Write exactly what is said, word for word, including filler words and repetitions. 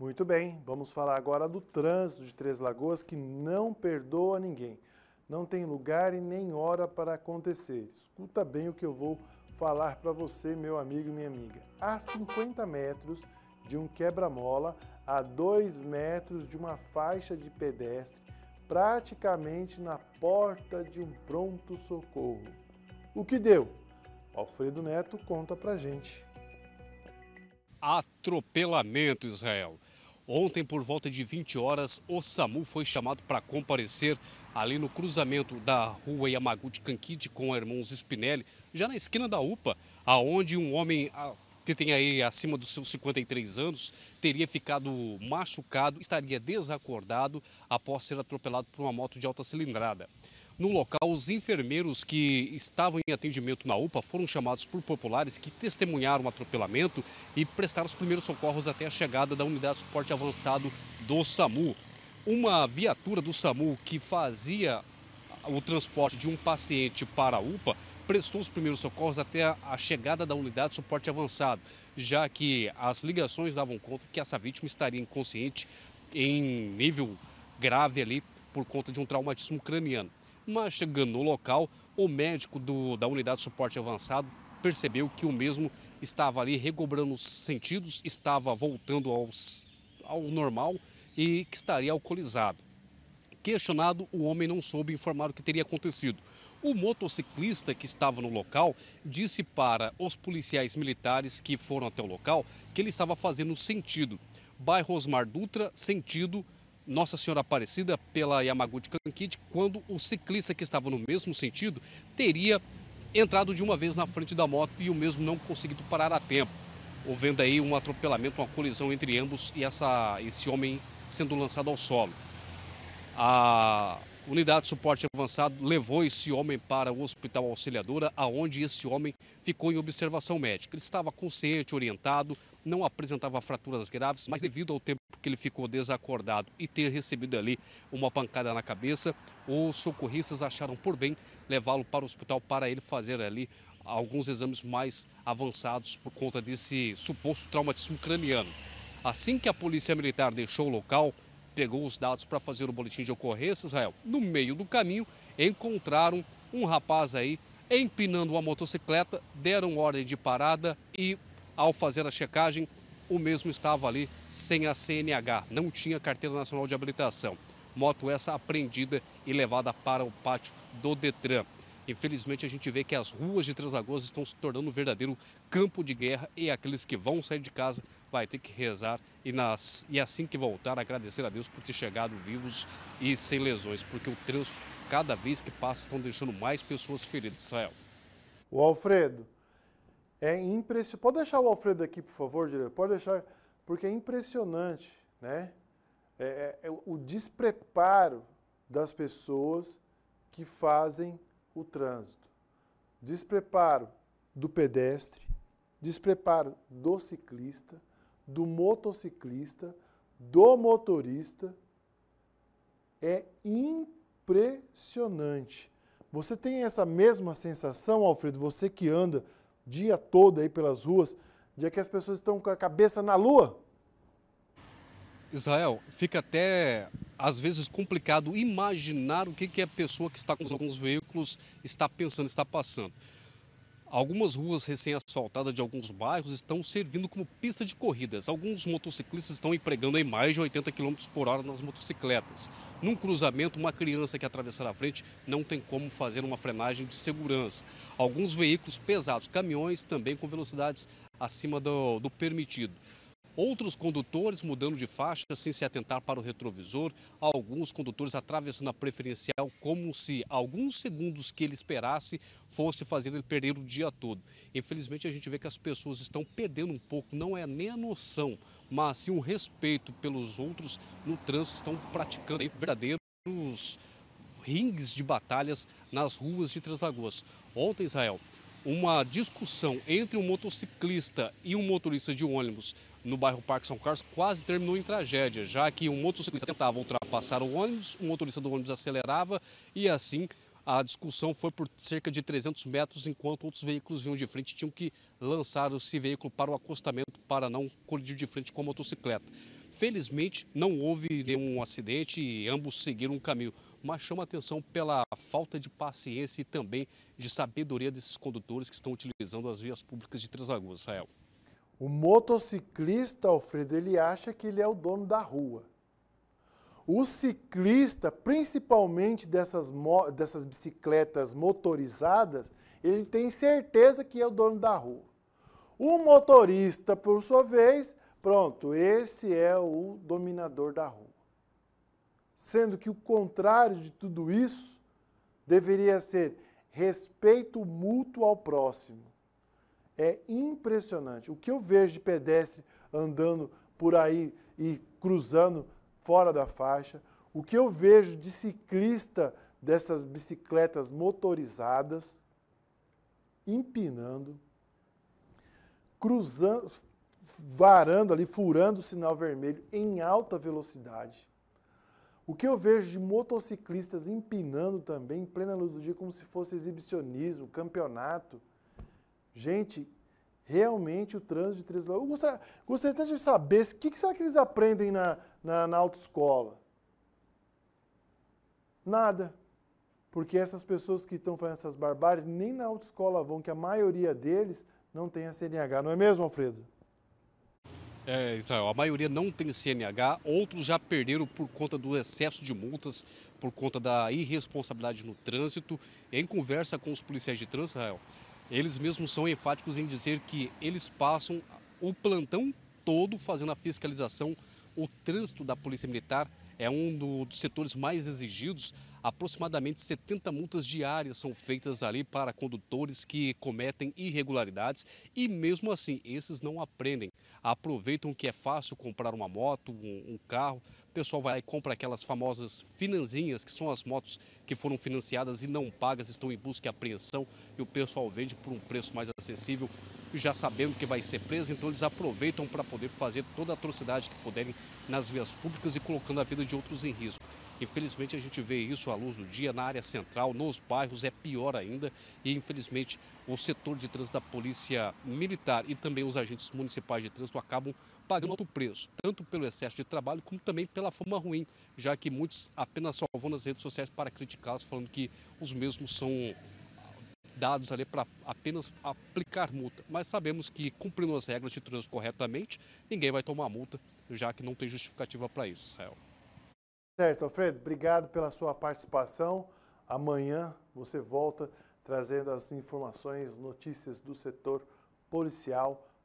Muito bem, vamos falar agora do trânsito de Três Lagoas, que não perdoa ninguém. Não tem lugar e nem hora para acontecer. Escuta bem o que eu vou falar para você, meu amigo e minha amiga. Há cinquenta metros de um quebra-mola, a dois metros de uma faixa de pedestre, praticamente na porta de um pronto-socorro. O que deu? Alfredo Neto conta pra gente. Atropelamento, Israel. Ontem, por volta de vinte horas, o SAMU foi chamado para comparecer ali no cruzamento da rua Yamaguchi Kankichi com a Irmãos Spinelli, já na esquina da U P A, aonde um homem que tem aí acima dos seus cinquenta e três anos teria ficado machucado, estaria desacordado após ser atropelado por uma moto de alta cilindrada. No local, os enfermeiros que estavam em atendimento na U P A foram chamados por populares que testemunharam o atropelamento e prestaram os primeiros socorros até a chegada da unidade de suporte avançado do SAMU. Uma viatura do SAMU que fazia o transporte de um paciente para a U P A prestou os primeiros socorros até a chegada da unidade de suporte avançado, já que as ligações davam conta que essa vítima estaria inconsciente em nível grave ali por conta de um traumatismo craniano. Mas chegando no local, o médico do, da unidade de suporte avançado percebeu que o mesmo estava ali recobrando os sentidos, estava voltando aos, ao normal e que estaria alcoolizado. Questionado, o homem não soube informar o que teria acontecido. O motociclista que estava no local disse para os policiais militares que foram até o local que ele estava fazendo sentido. Bairro Osmar Dutra, sentido Nossa Senhora Aparecida pela Yamaguchi Kankichi, quando o ciclista que estava no mesmo sentido teria entrado de uma vez na frente da moto e o mesmo não conseguido parar a tempo, havendo aí um atropelamento, uma colisão entre ambos e essa, esse homem sendo lançado ao solo. A unidade de suporte avançado levou esse homem para o hospital Auxiliadora, aonde esse homem ficou em observação médica. Ele estava consciente, orientado, não apresentava fraturas graves, mas devido ao tempo que ele ficou desacordado e ter recebido ali uma pancada na cabeça, os socorristas acharam por bem levá-lo para o hospital para ele fazer ali alguns exames mais avançados por conta desse suposto traumatismo craniano. Assim que a polícia militar deixou o local, pegou os dados para fazer o boletim de ocorrência, Israel, no meio do caminho encontraram um rapaz aí empinando uma motocicleta, deram ordem de parada e ao fazer a checagem, o mesmo estava ali sem a C N H, não tinha carteira nacional de habilitação. Moto essa apreendida e levada para o pátio do Detran. Infelizmente, a gente vê que as ruas de Três Lagoas estão se tornando um verdadeiro campo de guerra e aqueles que vão sair de casa vai ter que rezar e, nas, e assim que voltar, agradecer a Deus por ter chegado vivos e sem lesões, porque o trânsito, cada vez que passa, estão deixando mais pessoas feridas, Israel. O Alfredo. É impressionante. Pode deixar o Alfredo aqui, por favor, diretor? Pode deixar, porque é impressionante, né? É, é, é o despreparo das pessoas que fazem o trânsito. Despreparo do pedestre, despreparo do ciclista, do motociclista, do motorista. É impressionante. Você tem essa mesma sensação, Alfredo, você que anda dia todo aí pelas ruas, dia que as pessoas estão com a cabeça na lua? Israel, fica até, às vezes, complicado imaginar o que, que a pessoa que está com alguns veículos está pensando, está passando. Algumas ruas recém-asfaltadas de alguns bairros estão servindo como pista de corridas. Alguns motociclistas estão empregando aí mais de oitenta quilômetros por hora nas motocicletas. Num cruzamento, uma criança que atravessar a frente não tem como fazer uma frenagem de segurança. Alguns veículos pesados, caminhões também com velocidades acima do, do permitido. Outros condutores mudando de faixa sem se atentar para o retrovisor. Alguns condutores atravessando a preferencial como se alguns segundos que ele esperasse fosse fazer ele perder o dia todo. Infelizmente, a gente vê que as pessoas estão perdendo um pouco, não é nem a noção, mas sim o respeito pelos outros no trânsito. Estão praticando aí verdadeiros ringues de batalhas nas ruas de Três Lagoas. Ontem, Israel, uma discussão entre um motociclista e um motorista de ônibus no bairro Parque São Carlos quase terminou em tragédia, já que um motociclista tentava ultrapassar o ônibus, o motorista do ônibus acelerava e assim a discussão foi por cerca de trezentos metros, enquanto outros veículos vinham de frente e tinham que lançar esse veículo para o acostamento para não colidir de frente com a motocicleta. Felizmente não houve nenhum acidente e ambos seguiram o caminho, mas chama atenção pela falta de paciência e também de sabedoria desses condutores que estão utilizando as vias públicas de Três Lagoas, Israel. O motociclista, Alfredo, ele acha que ele é o dono da rua. O ciclista, principalmente dessas, dessas bicicletas motorizadas, ele tem certeza que é o dono da rua. O motorista, por sua vez, pronto, esse é o dominador da rua. Sendo que o contrário de tudo isso deveria ser respeito mútuo ao próximo. É impressionante. O que eu vejo de pedestre andando por aí e cruzando fora da faixa, o que eu vejo de ciclista dessas bicicletas motorizadas, empinando, cruzando, varando ali, furando o sinal vermelho em alta velocidade. O que eu vejo de motociclistas empinando também, em plena luz do dia, como se fosse exibicionismo, campeonato. Gente, realmente o trânsito de Três Lagoas... Eu gostaria, gostaria de saber, o que, que será que eles aprendem na, na, na autoescola? Nada. Porque essas pessoas que estão fazendo essas barbáries, nem na autoescola vão, que a maioria deles não tem a C N H. Não é mesmo, Alfredo? É, Israel, a maioria não tem C N H, outros já perderam por conta do excesso de multas, por conta da irresponsabilidade no trânsito. Em conversa com os policiais de trânsito, Israel, eles mesmos são enfáticos em dizer que eles passam o plantão todo fazendo a fiscalização. O trânsito da Polícia Militar é um dos setores mais exigidos. Aproximadamente setenta multas diárias são feitas ali para condutores que cometem irregularidades e mesmo assim esses não aprendem. Aproveitam que é fácil comprar uma moto, um, um carro. O pessoal vai lá e compra aquelas famosas finanzinhas, que são as motos que foram financiadas e não pagas, estão em busca e apreensão, e o pessoal vende por um preço mais acessível, já sabendo que vai ser preso, então eles aproveitam para poder fazer toda a atrocidade que puderem nas vias públicas e colocando a vida de outros em risco. Infelizmente a gente vê isso à luz do dia na área central, nos bairros é pior ainda e infelizmente o setor de trânsito da Polícia Militar e também os agentes municipais de trânsito acabam pagando alto preço, tanto pelo excesso de trabalho como também pela fama ruim, já que muitos apenas só vão nas redes sociais para criticá-los, falando que os mesmos são dados ali para apenas aplicar multa. Mas sabemos que cumprindo as regras de trânsito corretamente, ninguém vai tomar multa, já que não tem justificativa para isso, Israel. Certo, Alfredo, obrigado pela sua participação. Amanhã você volta trazendo as informações, notícias do setor policial